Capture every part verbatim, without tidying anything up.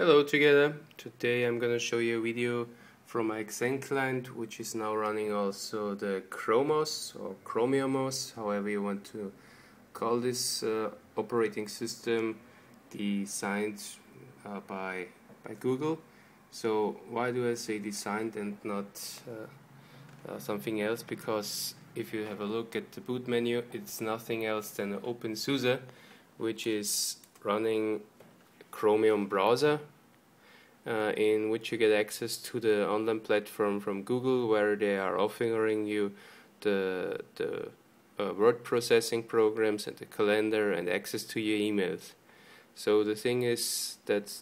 Hello together, today I'm gonna show you a video from my Xen client, which is now running also the ChromeOS or ChromiumOS, however you want to call this uh, operating system designed uh, by, by Google. So why do I say designed and not uh, uh, something else? Because if you have a look at the boot menu, it's nothing else than an OpenSUSE, which is running Chromium browser, uh, in which you get access to the online platform from Google, where they are offering you the, the uh, word processing programs and the calendar and access to your emails. So the thing is that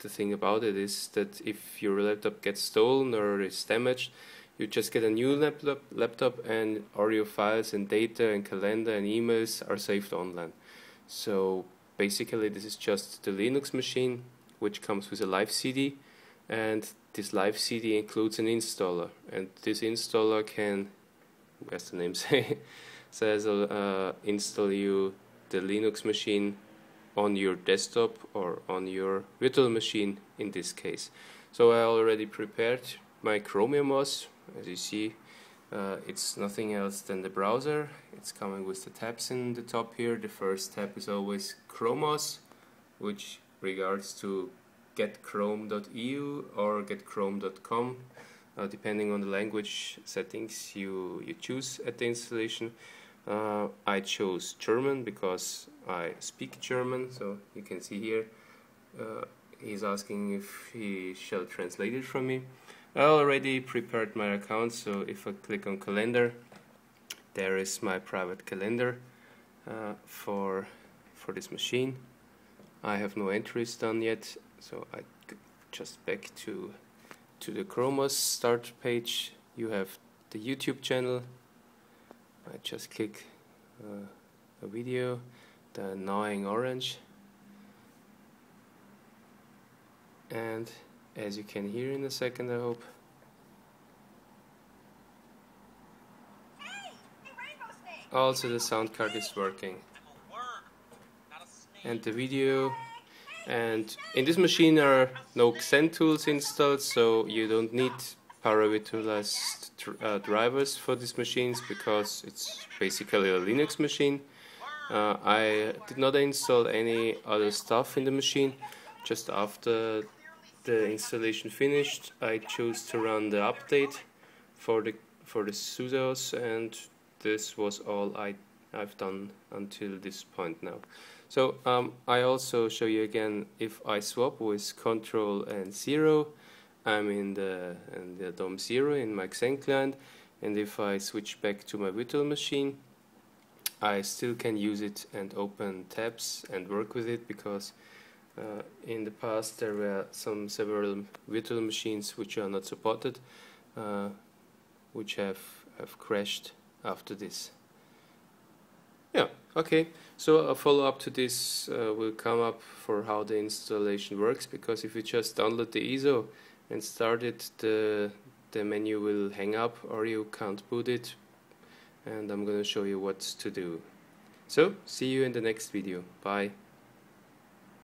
the thing about it is that if your laptop gets stolen or is damaged, you just get a new laptop, laptop and all your files and data and calendar and emails are saved online. So basically, this is just the Linux machine, which comes with a live C D, and this live C D includes an installer, and this installer can, as the name say, says, uh, install you the Linux machine on your desktop or on your virtual machine in this case. So I already prepared my ChromiumOS. As you see, Uh, it's nothing else than the browser. It's coming with the tabs in the top here. The first tab is always ChromeOS, which regards to get chrome dot e u or get chrome dot com, uh, depending on the language settings you, you choose at the installation. Uh, I chose German because I speak German, so you can see here uh, he's asking if he shall translate it for me. I already prepared my account, so if I click on calendar, there is my private calendar uh, for for this machine. I have no entries done yet, so I just back to to the ChromeOS start page. You have the YouTube channel. I just click uh, a video, the gnawing orange, and as you can hear in a second, I hope. Hey, the also the sound card is working. And the video. And in this machine are no Xen tools installed, so you don't need paravitalized uh, drivers for these machines because it's basically a Linux machine. Uh, I did not install any other stuff in the machine. Just after the installation finished, I chose to run the update for the for the SUSEOS, and this was all I I've done until this point now. So um, I also show you again, if I swap with Control and zero, I'm in the in the D O M zero in my Xen client, and if I switch back to my virtual machine, I still can use it and open tabs and work with it, because Uh, in the past there were some several virtual machines which are not supported, uh, which have, have crashed after this. Yeah, okay, so a follow-up to this uh, will come up for how the installation works, because if you just download the I S O and start it, the, the menu will hang up or you can't boot it, and I'm gonna show you what to do. So, see you in the next video. Bye!